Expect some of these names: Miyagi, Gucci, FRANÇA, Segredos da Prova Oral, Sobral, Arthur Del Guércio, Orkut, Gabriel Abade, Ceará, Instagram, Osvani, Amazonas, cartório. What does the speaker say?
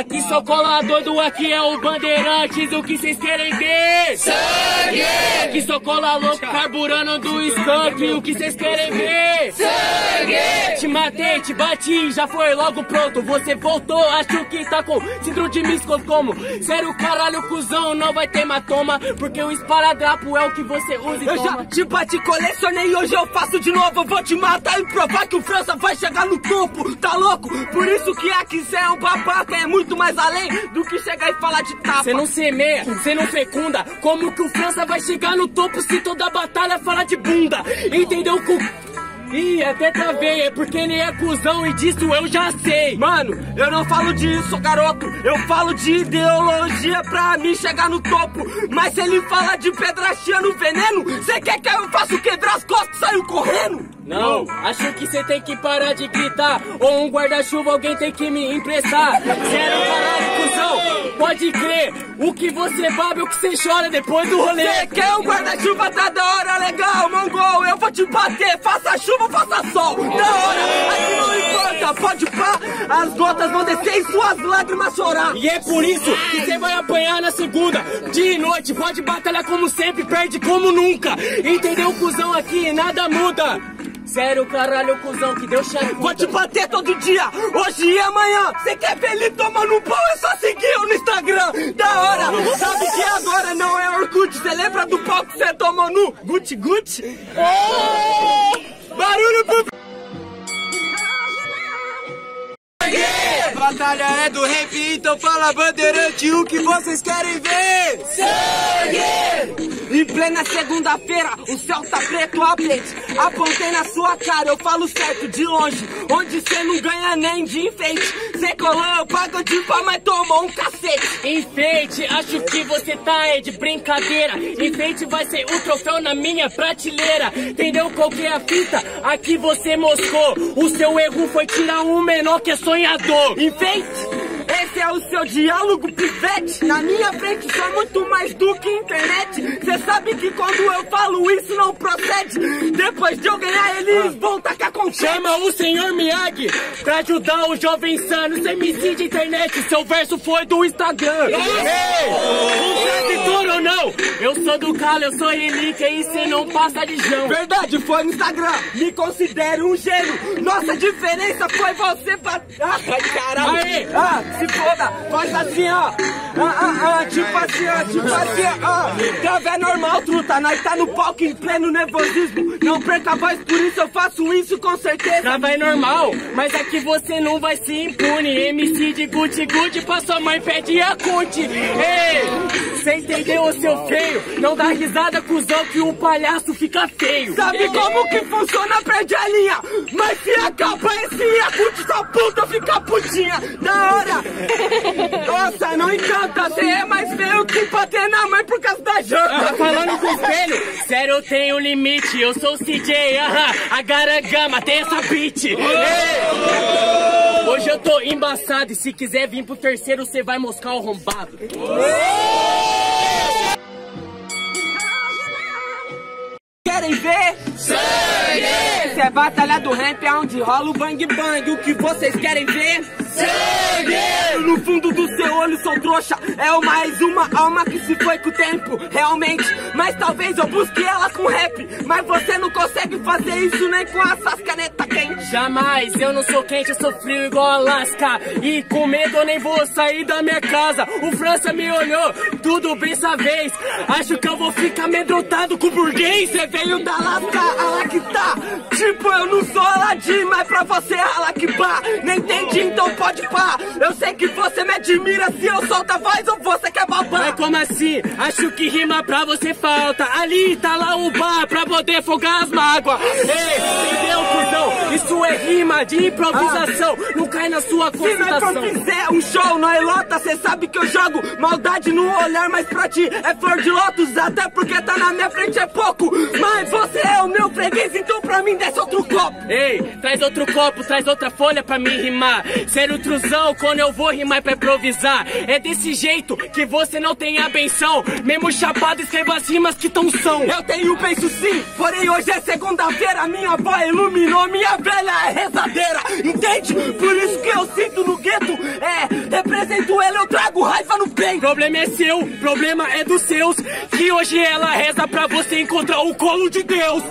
Aqui só cola doido, aqui é o Bandeirantes, o que vocês querem ver? Sangue! Aqui só cola louco, carburando do skunk, o que vocês querem ver? Sangue! Te matei, te bati, já foi logo pronto, você voltou, acho que tá com síndrome de Miscocomo. Sério caralho, cuzão, não vai ter matoma, porque o esparadrapo é o que você usa e toma. Eu já te bati, colecionei, hoje eu faço de novo, eu vou te matar e provar que o França vai chegar no topo, tá louco? Por isso que aqui cê é um babaca, é muito mais além do que chegar e falar de tapa. Cê não semeia, cê não fecunda, como que o França vai chegar no topo se toda batalha falar de bunda? Entendeu o cu... Ih, até travei, é porque nem é cuzão e disso eu já sei. Mano, eu não falo disso, garoto, eu falo de ideologia pra mim chegar no topo. Mas se ele fala de pedrachia no veneno, cê quer que eu faça quebrar as costas e saio correndo? Não, acho que cê tem que parar de gritar, ou um guarda-chuva alguém tem que me emprestar. Sério, caralho, cuzão, pode crer, o que você babe, o que você chora depois do rolê. Cê quer um guarda-chuva, tá da hora, legal, mongol, eu vou te bater, faça chuva, faça sol, da hora, aqui não importa, pode pá, as gotas vão descer e suas lágrimas chorar. E é por isso que você vai apanhar na segunda, de noite, pode batalhar como sempre, perde como nunca. Entendeu, cuzão, aqui nada muda. Sério, caralho, cuzão, que Deus te ajuda. Vou te bater todo dia, hoje e amanhã. Você quer ver ele tomando um pau, é só seguir eu no Instagram. Da hora, sabe que agora não é Orkut, você lembra do pau que você tomou no Gucci Gucci? Barulho pro... Batalha é do rap, então fala Bandeirante, o que vocês querem ver? Sangue! Em plena segunda-feira, o céu tá preto, apontei na sua cara, eu falo certo, de longe, onde cê não ganha nem de enfeite. Cê colou, eu pago de pá, mas tomou um cacete. Enfeite, acho que você tá é de brincadeira. Enfeite vai ser o troféu na minha prateleira. Entendeu qual que é a fita? Aqui você moscou. O seu erro foi tirar um menor que é sonhador. Enfeite! Esse é o seu diálogo pivete. Na minha frente sou muito mais do que internet. Cê sabe que quando eu falo isso não procede. Depois de eu ganhar eles vão tacar com chama. Chama o senhor Miyagi pra ajudar o jovem sano. Cê me cita internet, seu verso foi do Instagram. Contraditor ou não? Eu sou do calo, eu sou relíquia e cê não passa de jão. Verdade, foi no Instagram, me considero um gênio. Nossa diferença foi você pra... Ai, caralho. Se foda, faz assim ó, tipo assim ó, Então é normal truta, nós tá no palco em pleno nervosismo. Não perca a voz, por isso eu faço isso com certeza. Trava é normal, mas aqui você não vai se impune. MC de Gucci Gucci pra sua mãe pede a Gucci. Ei, cê entendeu o seu feio? Não dá risada cuzão que o palhaço fica feio. Sabe como que funciona, perde a linha. Mas se acaba esse acute, sua puta fica putinha. Da hora. Nossa, não encanta, cê é mais feio que bater na mãe por causa da janta. Falando com o espelho, sério, eu tenho limite. Eu sou o CJ, a garagama tem essa beat. Hoje eu tô embaçado e se quiser vir pro terceiro, cê vai moscar o arrombado. Querem ver? Sangue! Cê é batalha do rap, é onde rola o bang bang. O que vocês querem ver? Sangue! No fundo do seu olho sou trouxa, é mais uma alma que se foi com o tempo, realmente. Mas talvez eu busque ela com rap, mas você não consegue fazer isso nem com essas canetas quentes. Jamais, eu não sou quente, eu sou frio igual Alasca, e com medo eu nem vou sair da minha casa. O França me olhou, tudo bem essa vez, acho que eu vou ficar amedrontado com o burguês. Você veio da Alasca, Alactá, tipo eu não sou Aladim, mas pra você é Alacbá, nem entendi então. Pode pá, eu sei que você me admira. Se eu solto a voz ou você quer babar? Mas como assim? Acho que rima pra você falta. Ali tá lá o bar pra poder folgar as mágoas. Ei, entendeu, cuzão? Isso é rima de improvisação. Não cai na sua consideração. Se nós fizer um show, nós lota. Cê sabe que eu jogo maldade no olhar, mas pra ti é flor de lótus. Até porque tá na minha frente é pouco. Mas você é o meu freguês, então pra mim desce outro copo. Ei, traz outro copo, traz outra folha pra mim rimar. Sério, truzão, quando eu vou rimar pra improvisar, é desse jeito que você você não tem a benção. Mesmo chapado, escreva as rimas que tão são. Eu tenho penso sim, porém hoje é segunda-feira. Minha avó iluminou minha velha rezadeira, entende? Por isso que eu sinto no gueto, represento ela, eu trago raiva no peito. Problema é seu, problema é dos seus, que hoje ela reza pra você encontrar o colo de Deus.